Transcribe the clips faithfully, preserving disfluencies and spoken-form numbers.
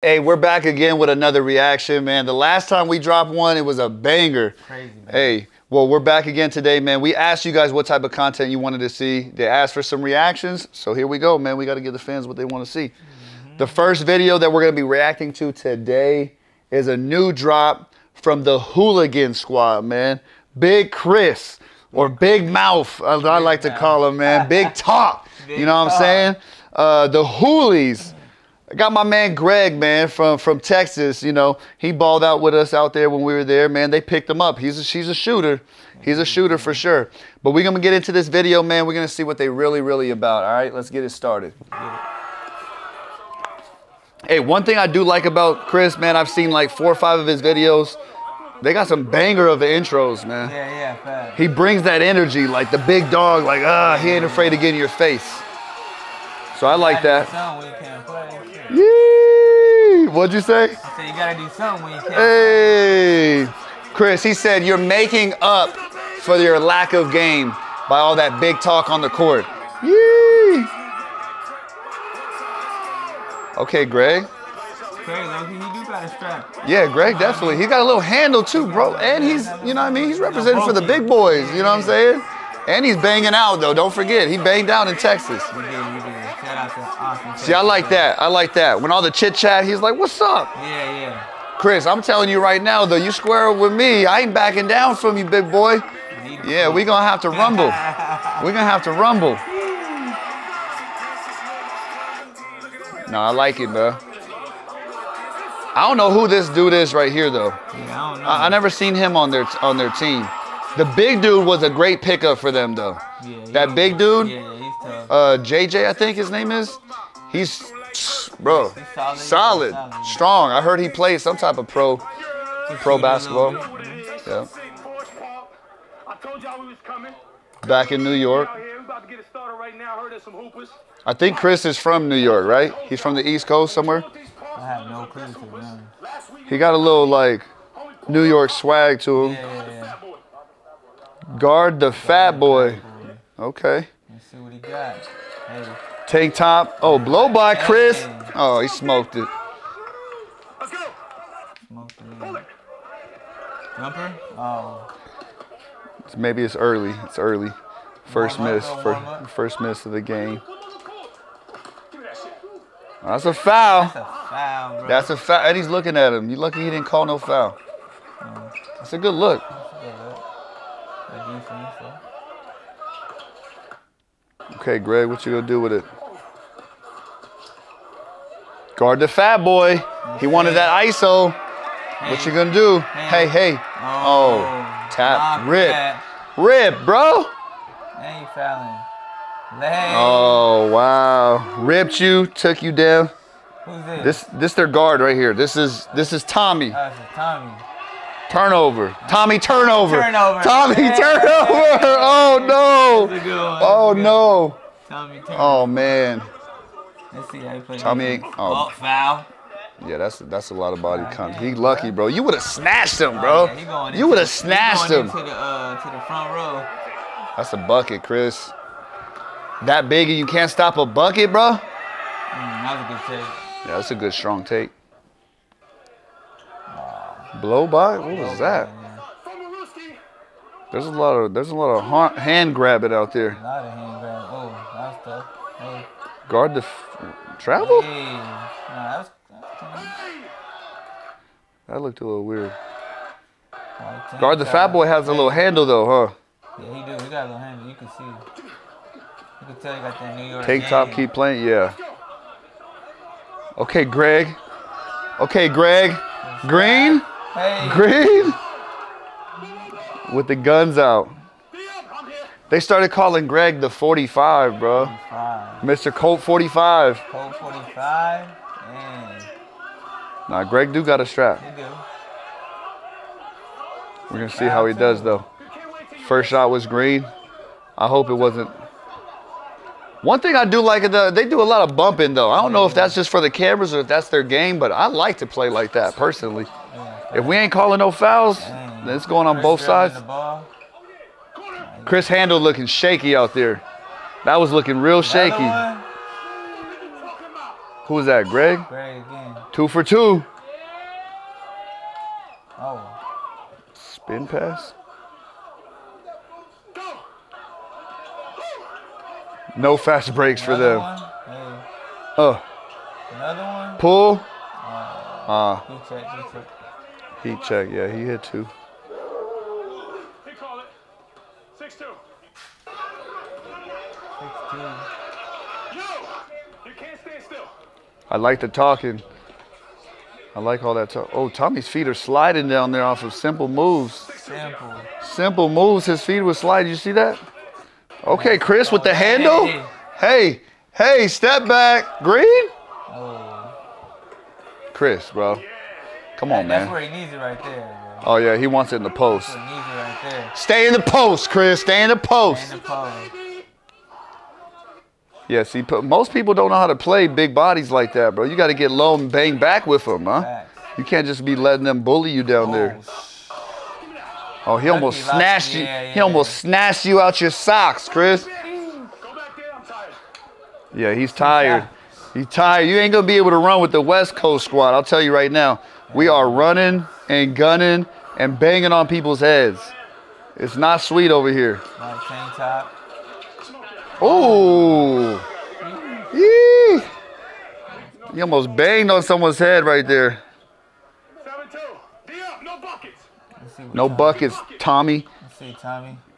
Hey, we're back again with another reaction, man. The last time we dropped one, it was a banger. Crazy, man. Hey, well, we're back again today, man. We asked you guys what type of content you wanted to see. They asked for some reactions, so here we go, man. We got to give the fans what they want to see. Mm-hmm. The first video that we're going to be reacting to today is a new drop from the Hooligan Squad, man. Big Chris, or Big Mouth, as I like to call him, man. Big Top, you know what I'm saying? Uh, the Hoolies. I got my man Greg, man, from, from Texas, you know. He balled out with us out there when we were there, man. They picked him up. He's a, she's a shooter. He's a shooter for sure. But we're going to get into this video, man. We're going to see what they really, really about, all right? Let's get it started. Hey, one thing I do like about Chris, man, I've seen like four or five of his videos. They got some banger of the intros, man. Yeah, yeah, fair. He brings that energy, like the big dog, like, ah, he ain't afraid to get in your face. So I like that. Yee! What'd you say? I said you gotta do something when you can't. Hey, Chris, he said you're making up for your lack of game by all that big talk on the court. Yee! Okay, Greg. Greg, he do got a strap. Yeah, Greg, definitely. He got a little handle too, bro. And he's, you know what I mean? He's representing for the big boys, you know what I'm saying? And he's banging out, though. Don't forget, he banged out in Texas. We did, we did. Shout out to Austin. See, I like that. I like that. When all the chit-chat, he's like, what's up? Yeah, yeah. Chris, I'm telling you right now, though, you square with me. I ain't backing down from you, big boy. Yeah, we're going to have to rumble. We're going to have to rumble. No, I like it, bro. I don't know who this dude is right here, though. Yeah, I don't know. I, I never seen him on their, on their team. The big dude was a great pickup for them, though. Yeah, that big dude, yeah, he's tough. Uh, J J, I think his name is. He's, bro, he's solid, solid, solid, strong. I heard he played some type of pro, he's pro basketball. Yeah. Back in New York. I think Chris is from New York, right? He's from the East Coast somewhere. I have no clue to him. He got a little like New York swag to him. Yeah, yeah, yeah. Guard the fat boy. Okay. Let's see what he got. Hey. Tank top. Oh, blow by Chris. Oh, he smoked it. Let's go. Smoked it. Jumper? Oh. Maybe it's early. It's early. First miss. First, first miss of the game. That's a foul. That's a foul, bro. That's a foul. And he's looking at him. You lucky he didn't call no foul. That's a good look. Okay, Greg, what you gonna do with it? Guard the fat boy. He wanted that I S O. Hey, what you gonna do? Hey, hey. hey. Oh, oh, tap, rip, that. rip, bro. Now you fouling. Leg. Oh wow, ripped you, took you down. Who's this? This, this their guard right here. This is, this is Tommy. Oh, this is Tommy. Turnover. Tommy turnover. Turnover. Tommy hey, turnover. Hey, oh no. That's a good one. Oh no. Tommy turnover. Oh man. Let's see how he plays. Tommy. Oh, foul. Yeah, that's that's a lot of body contact. He lucky, bro. You would have snatched him, bro. Oh, yeah, he going you would have snatched him. To the, uh, to the front row. That's a bucket, Chris. That biggie, you can't stop a bucket, bro. Mm, that was a good take. Yeah, that's a good strong take. Blow by? What was that? There's a lot of there's a lot of hand grabbing out there. A lot of hand grabbing. Oh, that's tough. Hey. Guard the f travel? Hey. Nah, that was, that was that looked a little weird. Right, Guard the fat boy has a little handle though, huh? Yeah, he do. He got a little handle. You can see. You can tell he got that New York. Take game. Top, keep playing. Yeah. Okay, Greg. Okay, Greg. Green. Hey. Green with the guns out. They started calling Greg the forty-five, bro. forty-five. Mister Colt forty-five. Colt forty-five. Man. Nah, Greg do got a strap. He do. We're gonna see how he does though. First shot was green. I hope it wasn't. One thing I do like, the, they do a lot of bumping, though. I don't know if that's just for the cameras or if that's their game, but I like to play like that, personally. If we ain't calling no fouls, then it's going on both sides. Chris Handel looking shaky out there. That was looking real shaky. Who's that, Greg? Greg again. Two for two. Oh. Spin pass. No fast breaks Another for them. One? Uh. Another one? Pull. Uh, heat check, heat check. Heat check, yeah, he hit two. They call it. Six two. Six two. Yo! You can't stand still. I like the talking. I like all that talk. Oh, Tommy's feet are sliding down there off of simple moves. Simple. Simple moves, his feet were sliding. You see that? Okay, Chris with the handle. Hey, hey, step back. Green? Chris, bro. Come on, man. That's where he needs it right there, bro. Oh, yeah, he wants it in the post. That's where he needs it right there. Stay in the post, Chris. Stay in the post. Stay in the post. Yeah, see, most people don't know how to play big bodies like that, bro. You got to get low and bang back with them, huh? Facts. You can't just be letting them bully you down oh. there. Oh, he almost Lucky, snatched you. Yeah, yeah. He almost snatched you out your socks, Chris. Go back there. I'm tired. Yeah, he's tired. Yeah. You tired. You ain't going to be able to run with the West Coast squad. I'll tell you right now. We are running and gunning and banging on people's heads. It's not sweet over here. Oh. Yee. You almost banged on someone's head right there. No buckets, Tommy.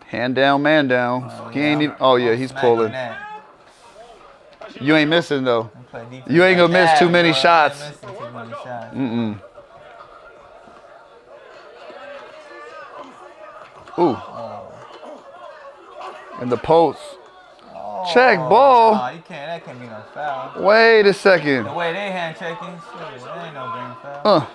Hand down, man down. He ain't even, oh, yeah, he's pulling. You ain't missing, though. You ain't gonna miss too many shots. Mm-mm. Ooh. In the post. Check ball. Wait a second. The way they hand checking, ain't no damn foul.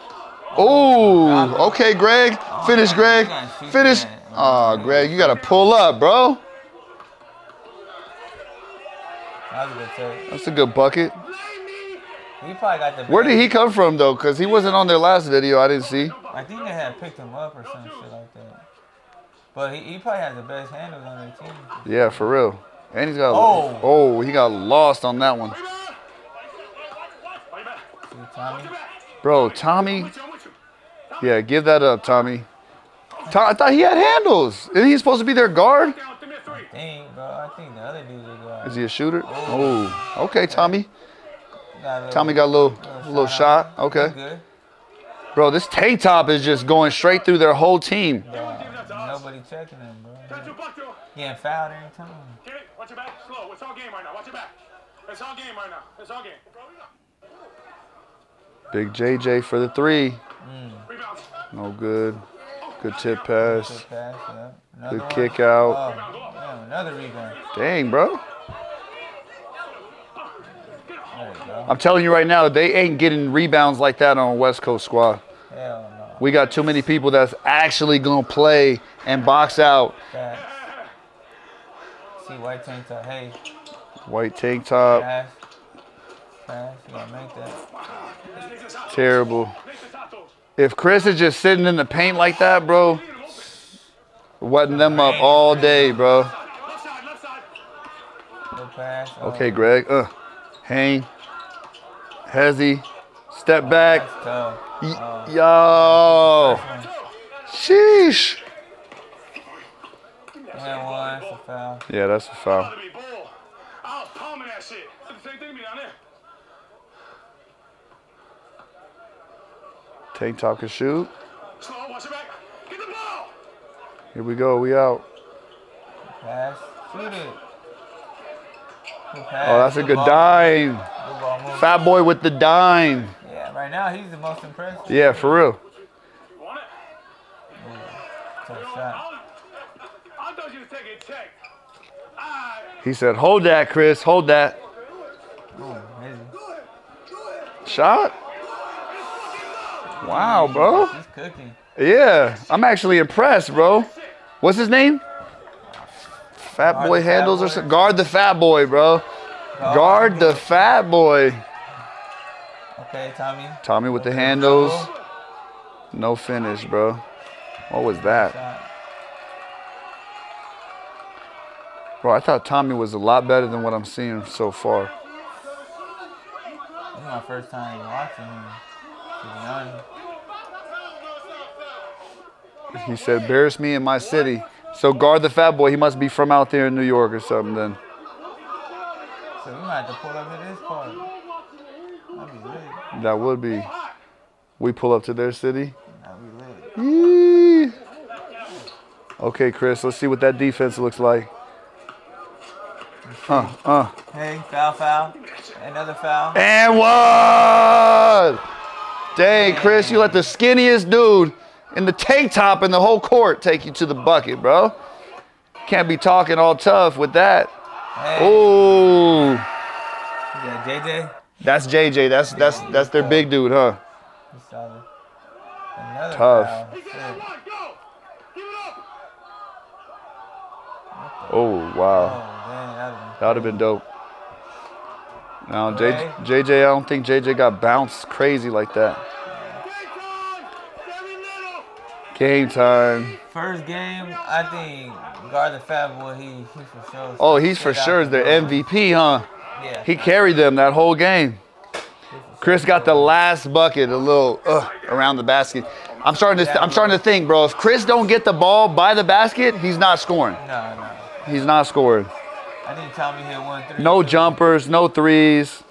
Oh, okay, Greg. Finish, Greg. Finish. Oh, Greg, you gotta pull up, bro. That's a good bucket. He probably got the Where did he come from, though? Because he wasn't on their last video. I didn't see. I think they had picked him up or some shit like that. But he, he probably has the best handles on their team. Yeah, for real. And he's got... Oh, oh he got lost on that one. Bro, Tommy... Yeah, give that up, Tommy. Tom, I thought he had handles. Isn't he supposed to be their guard? I think, bro. I think the other dude is... Is he a shooter? Oh, oh. Okay, Tommy. Got little, Tommy got a little, little, little shot. shot. Okay. Good. Bro, this tank top is just going straight through their whole team. Yeah, nobody checking him, bro. Getting fouled every time. Get it. Watch your back. Slow. It's all game right now. Watch your back. It's all game right now. It's all game. Big J J for the three. Mm. No good. Good tip pass. Good, tip pass, yeah. Another good kick out. Oh. Damn, another rebound. Dang, bro. I'm telling you right now, they ain't getting rebounds like that on a West Coast squad. Hell no. We got too many people that's actually going to play and box out. Facts. See white tank top. Hey. White tank top. Pass. Pass. You gotta make that. Terrible. If Chris is just sitting in the paint like that, bro, wetting them up all day, bro. Left side, left side. Good pass. Oh. Okay, Greg. Uh, hang. Hezzy, step oh, back. Oh. Yo. Sheesh. That's a foul. Yeah, that's a foul. Tank top can shoot. Here we go. We out. Pass. Shoot it. Pass. Oh, that's a good dime. Fat boy with the dime. Yeah, right now he's the most impressive. Yeah, for real. He said, hold that, Chris. Hold that. Ooh, shot? Wow, bro. He's cooking. Yeah, I'm actually impressed, bro. What's his name? Fat boy handles or something. Guard the fat boy, bro. Guard the fat boy. Okay, Tommy. Tommy with the handles. No finish, bro. What was that? Bro, I thought Tommy was a lot better than what I'm seeing so far. was my first time watching him. He said, "Bears me in my city." So guard the fat boy. He must be from out there in New York or something then. So we might have to pull up to this party. That'd be lit. That would be. We pull up to their city? That'd be lit. Yee. Okay, Chris, let's see what that defense looks like. Uh, uh. Hey, foul, foul. Another foul. And one! Dang, Chris, you let the skinniest dude in the tank top in the whole court take you to the bucket, bro. Can't be talking all tough with that. Hey. Ooh. Yeah, J J. That's J J. That's that's that's their big dude, huh? Another tough. Oh wow. Oh, that would have been dope. Now J J, I don't think J J got bounced crazy like that. Game time. First game, I think guard the fat boy, he, he for sure. Oh, he's for sure is their M V P, huh? Yeah. He carried them that whole game. Chris got the last bucket, a little uh, around the basket. I'm starting to I'm starting to think, bro. If Chris don't get the ball by the basket, he's not scoring. No, no. He's not scoring. I think Tommy hit one three. No jumpers, no threes,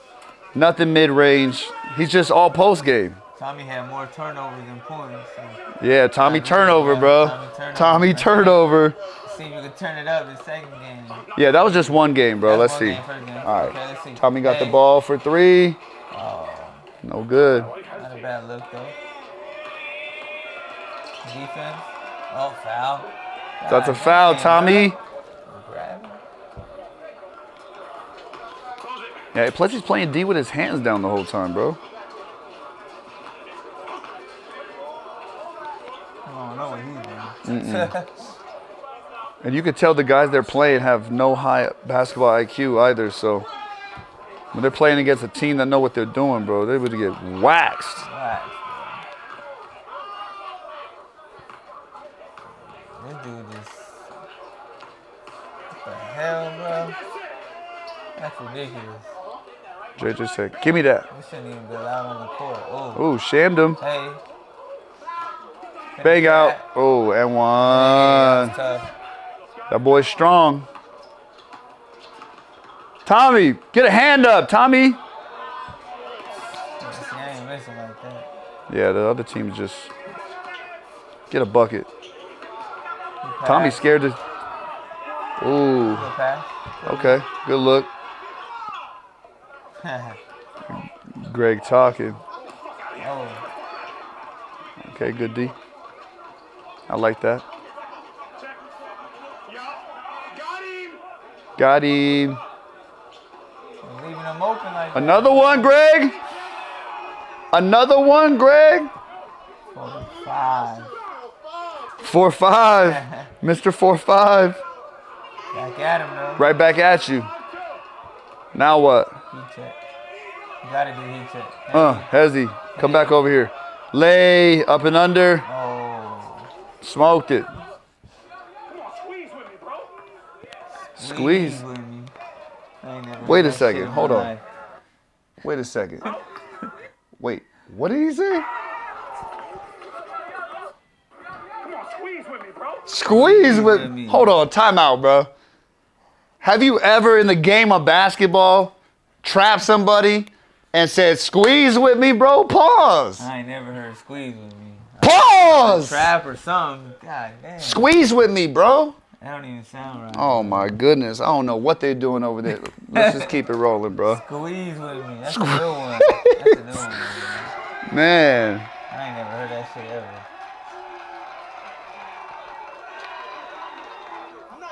nothing mid-range. He's just all post game. Tommy had more turnovers than points. So. Yeah, Tommy, Tommy turnover, bro. Tommy turnover. Tommy turnover. See if you can turn it up in the second game. Yeah, that was just one game, bro. That's let's see. Game, all right. Okay, let's see. Tommy got hey. the ball for three. Oh. No good. Not a bad look, though. Defense. Oh, foul. God, that's a foul, Tommy. Grab. Yeah, plus he's playing D with his hands down the whole time, bro. Mm-mm. And you could tell the guys they're playing have no high basketball I Q either, so when they're playing against a team that know what they're doing, bro, they're able to get waxed. Waxed. This dude is... What the hell, bro? That's ridiculous. J J said, give me that. We shouldn't even be allowed on the court. Ooh, Ooh shammed him. Hey. Big out. Oh, and one. That, that boy's strong. Tommy, get a hand up, Tommy. Yeah, ain't missing like that. Yeah, the other team's just get a bucket. Tommy's scared to. Ooh. Good pass. Okay, good look. Greg talking. Oh. Okay, good D. I like that. Got him. Leaving him open like another that. one, Greg. Another one, Greg. Four five. Four five. Mister Four five. Back at him, though. Right back at you. Now what? Heat check. You gotta do heat check. Hezzy. Uh, Hezzy, come back over here. Lay up and under. Oh. Smoked it. Come on, squeeze with me, bro. Squeeze. squeeze. Wait a second. Hold on. Life. Wait a second. Wait. What did he say? Come on, squeeze with me, bro. Squeeze, squeeze with me. Hold on. Time out, bro. Have you ever in the game of basketball trapped somebody and said, squeeze with me, bro? Pause. I ain't never heard squeeze with me. Pause! Trap or something. God damn. Squeeze with me, bro. That don't even sound right. Oh, my goodness. I don't know what they're doing over there. Let's just keep it rolling, bro. Squeeze with me. That's a new one. That's a new one, bro. Man. I ain't never heard that shit ever.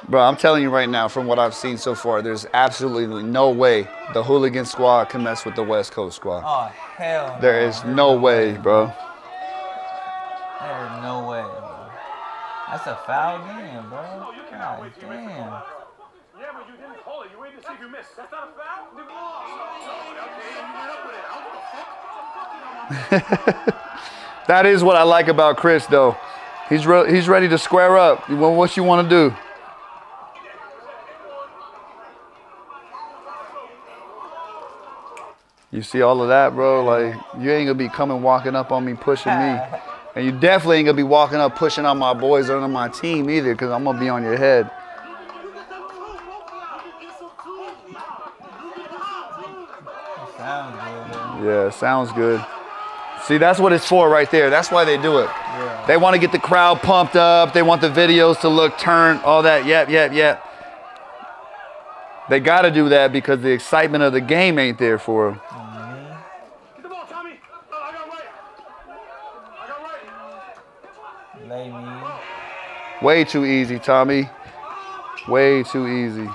Bro, I'm telling you right now, from what I've seen so far, there's absolutely no way the Hooligan Squad can mess with the West Coast Squad. Oh, hell no. There is no way, bro. There is no way, bro. That's a foul game, bro. God damn. Yeah, but you didn't call it. You waited to see if you missed. That's not a foul? You went up with it. That is what I like about Chris, though. He's, re he's ready to square up. What you want to do? You You see all of that, bro? Like, you ain't gonna be coming walking up on me, pushing me. And you definitely ain't gonna be walking up, pushing on my boys or on my team either, because I'm gonna be on your head. Yeah, sounds good. See, that's what it's for right there. That's why they do it. Yeah. They want to get the crowd pumped up. They want the videos to look turned, all that. Yep, yep, yep. They got to do that because the excitement of the game ain't there for them. Mm-hmm. Get the ball, Tommy. Oh, I got right. I got right. Lay me. Way too easy, Tommy. Way too easy.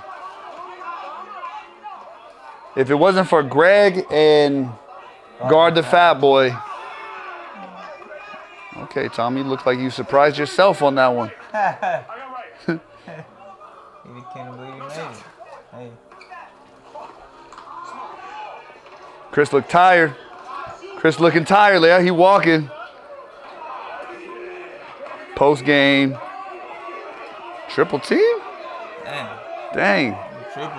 If it wasn't for Greg and guard the fat boy. Okay, Tommy, looks like you surprised yourself on that one. You can't believe you made it. Hey. Chris looked tired. Chris looking tired, yeah, he walking. Post game. Triple team? Dang. Dang. Triple.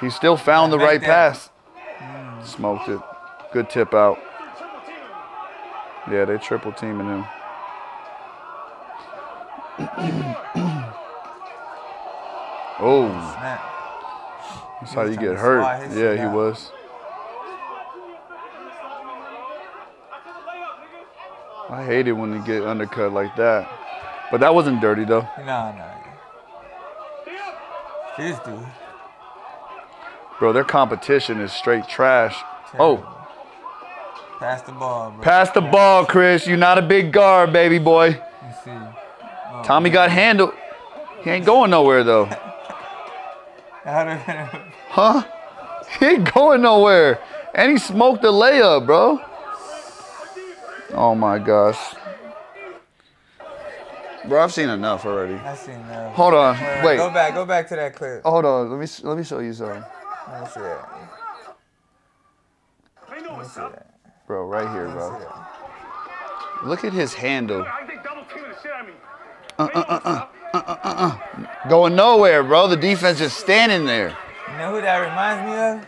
He still found the right pass. Mm. Smoked it. Good tip out. Yeah, they triple teaming him. Oh. That's how you get hurt. Yeah, he was. I hate it when you get undercut like that. But that wasn't dirty, though. No, no. This dude. Bro, their competition is straight trash. Terrible. Oh. Pass the ball, bro. Pass the ball, Chris. You're not a big guard, baby boy. You see. Oh, Tommy man. Got handled. He ain't going nowhere, though. Huh? He ain't going nowhere. And he smoked the layup, bro. Oh, my gosh. Bro, I've seen enough already. I've seen enough. Hold on. Wait, wait. Go back. Go back to that clip. Hold on. Let me let me show you something. Let me see that. Let me see that. Bro, right here, bro. Look at his handle. Uh, uh, uh, uh, uh, uh, uh. Going nowhere, bro. The defense is standing there. You know who that reminds me of?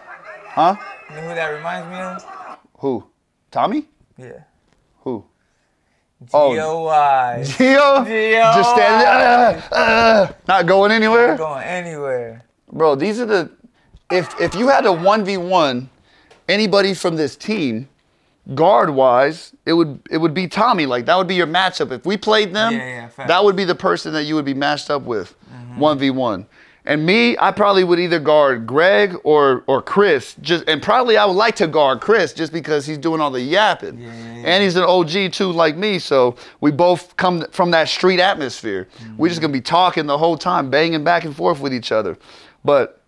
Huh? You know who that reminds me of? Who? Tommy? Yeah. Who? G O Y. G O Y? G O Y. Just standing there. Uh, uh, not going anywhere? Not going anywhere. Bro, these are the... If, if you had a one v one, anybody from this team, guard-wise, it would it would be Tommy. Like, that would be your matchup. If we played them, yeah, yeah, that would be the person that you would be matched up with, mm-hmm. one v one. And me, I probably would either guard Greg or or Chris. Just and probably I would like to guard Chris just because he's doing all the yapping. Yeah, yeah, yeah. And he's an O G too, like me. So we both come from that street atmosphere. Mm-hmm. We're just gonna be talking the whole time, banging back and forth with each other. But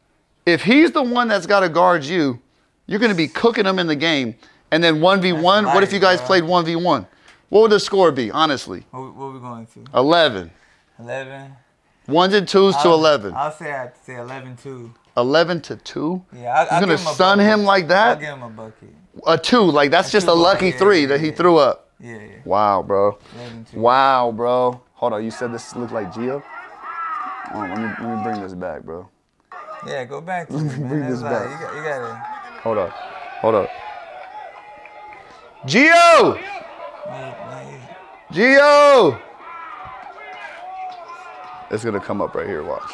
if he's the one that's gotta guard you, you're gonna be cooking him in the game. And then one v one, light, what if you guys bro. played one v one? What would the score be, honestly? What, what are we going to? eleven. eleven. Ones and twos I'll, to eleven. I'll say I'd say eleven two. eleven to two? Yeah, I'll, You're I'll gonna give him a sun bucket. him like that? I'll give him a bucket. A two, like that's a just a lucky bucket. three yeah, that he yeah. threw up. Yeah, yeah. Wow, bro. eleven two. Wow, bro. Hold on, you said this looked like Gio? Oh, let me, let me bring this back, bro. Yeah, go back. To it, bring this like, back. You got, you got it. Hold up, hold up. Gio! Gio! It's gonna come up right here, watch.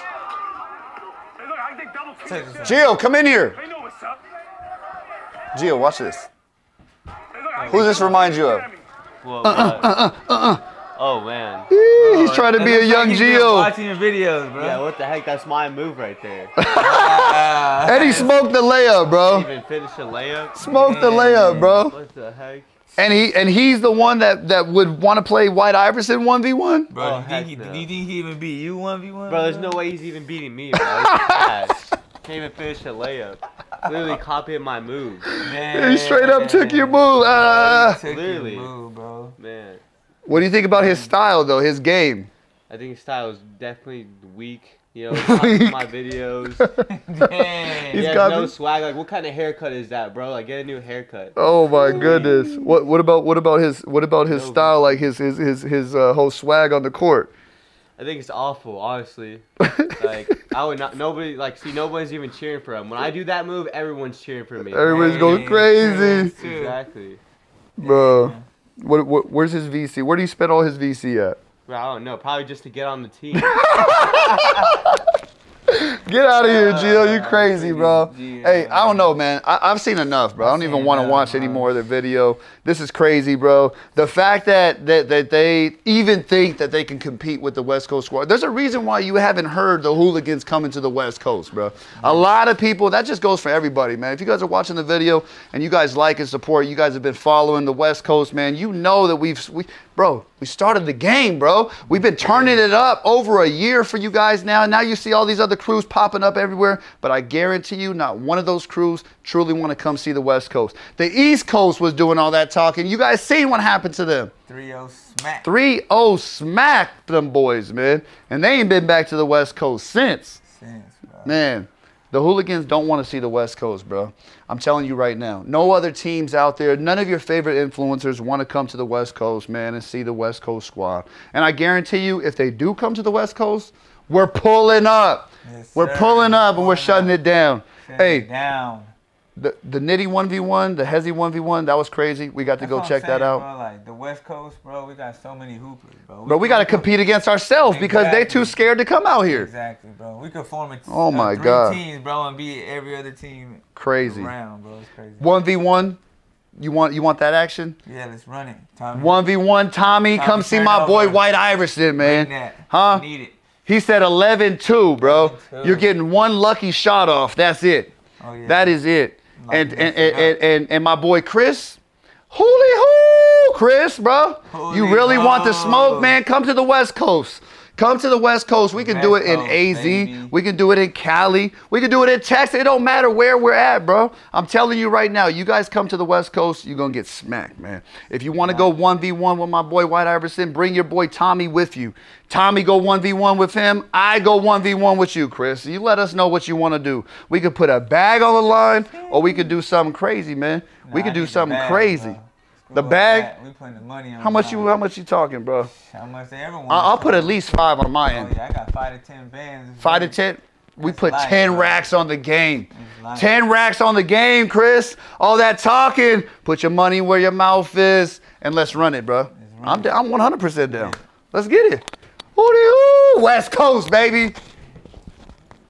Gio, come in here! Gio, watch this. Who does this remind you of? Well, uh, uh, uh, uh, uh, uh. Oh, man. Eee, he's trying to be a young Gio. Watching your videos, bro. Yeah, what the heck? That's my move right there. uh, and he smoked the layup, bro. Even finished the layup. Smoked man. the layup, bro. What the heck? And he and he's the one that, that would want to play White Iverson one v one? Bro, oh, do, you he, no. do you think he even beat you one v one? Bro, bro, there's no way he's even beating me, bro. Can't even finish the layup. Literally copied my move. Man, he straight up man. took your move. Uh, took literally. Your move, bro. Man. What do you think about his style, though, his game? I think his style is definitely weak. You know, my videos. Damn. He's he got no swag. Like, what kind of haircut is that, bro? Like, get a new haircut. Oh my Ooh. goodness. What what about what about his what about his no, style? Like his his his his uh, whole swag on the court. I think it's awful, honestly. Like, I would not, nobody, like, see, nobody's even cheering for him. When I do that move, everyone's cheering for me. Everyone's going crazy. Exactly. Bro, yeah. what, what, where's his V C? Where do you spend all his V C at? Bro, I don't know. Probably just to get on the team. Get out of here, Gio. You crazy, bro. Hey, I don't know, man. I, I've seen enough, bro. I don't even want to watch any more of their video. This is crazy, bro. The fact that, that that they even think that they can compete with the West Coast squad. There's a reason why you haven't heard the Hooligans coming to the West Coast, bro. A lot of people, that just goes for everybody, man. If you guys are watching the video and you guys like and support, you guys have been following the West Coast, man, you know that we've... We, Bro, we started the game, bro. We've been turning it up over a year for you guys now. Now you see all these other crews popping up everywhere, but I guarantee you not one of those crews truly want to come see the West Coast. The East Coast was doing all that talking. You guys seen what happened to them. three oh smack. three oh smack them boys, man. And they ain't been back to the West Coast since. Since, bro. Man. The Hooligans don't want to see the West Coast, bro. I'm telling you right now. No other teams out there, none of your favorite influencers want to come to the West Coast, man, and see the West Coast squad. And I guarantee you, if they do come to the West Coast, we're pulling up. Yes, we're sir. pulling up, and we're shutting it down. Shut hey, it down. The, the Nitty one v one, the Hezzy one v one, that was crazy. We got to That's go check saying, that out. Bro, like, the West Coast, bro, we got so many hoopers, bro. We bro, we got to compete against ourselves exactly. because they're too scared to come out here. Exactly, bro. We could form a oh my uh, three God. teams, bro, and beat every other team crazy. around, bro. It's crazy. one v one, you want, you want that action? Yeah, let's run it. Tommy. one v one, Tommy, Tommy come see my boy over. White Iverson, man. That. Huh? Need it. He said eleven two, bro. eleven two. You're getting one lucky shot off. That's it. Oh, yeah. That is it. And and, and and and my boy Chris, holy hoo, Chris, bro. Holy you really ho. want the smoke, man? Come to the West Coast. Come to the West Coast. We can West do it in Coast, A Z. Baby. We can do it in Cali. We can do it in Texas. It don't matter where we're at, bro. I'm telling you right now, you guys come to the West Coast, you're going to get smacked, man. If you want to go one v one with my boy White Iverson, bring your boy Tommy with you. Tommy go one v one with him. I go one v one with you, Chris. You let us know what you want to do. We could put a bag on the line, or we could do something crazy, man. Nah, we could do something bag, crazy. Bro. The bag. We putting the money on. How much you? How much you talking, bro? How much everyone? I'll put at least five on my end. Oh, yeah, I got five to ten bands. Five to ten. We put ten racks on the game. Ten racks on the game, Chris. All that talking. Put your money where your mouth is, and let's run it, bro. I'm I'm one hundred percent down. Let's get it. West Coast, baby.